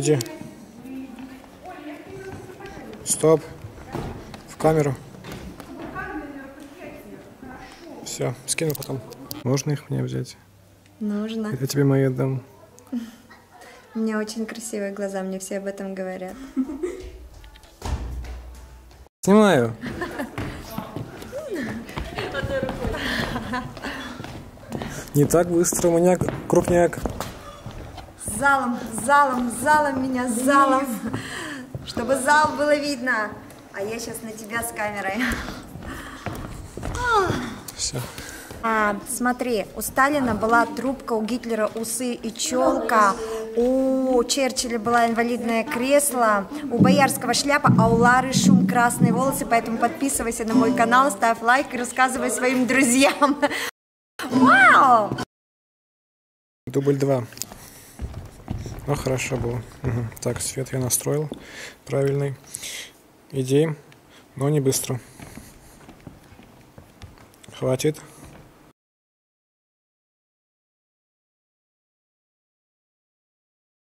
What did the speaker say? Иди. Стоп. В камеру. Все, скину потом. Можно их мне взять? Нужно. Я тебе мои отдам. У меня очень красивые глаза, мне все об этом говорят. Снимаю. Не так быстро, маньяк, крупняк. Залом, залом, залом меня, залом. Чтобы зал было видно. А я сейчас на тебя с камерой. Все. А, смотри, у Сталина была трубка, у Гитлера усы и челка, у Черчилля было инвалидное кресло, у Боярского шляпа, а у Лары Шум красные волосы, поэтому подписывайся на мой канал, ставь лайк и рассказывай своим друзьям. Вау! Дубль 2. Ну, хорошо было. Угу. Так, свет я настроил правильный. Иди, но не быстро. Хватит.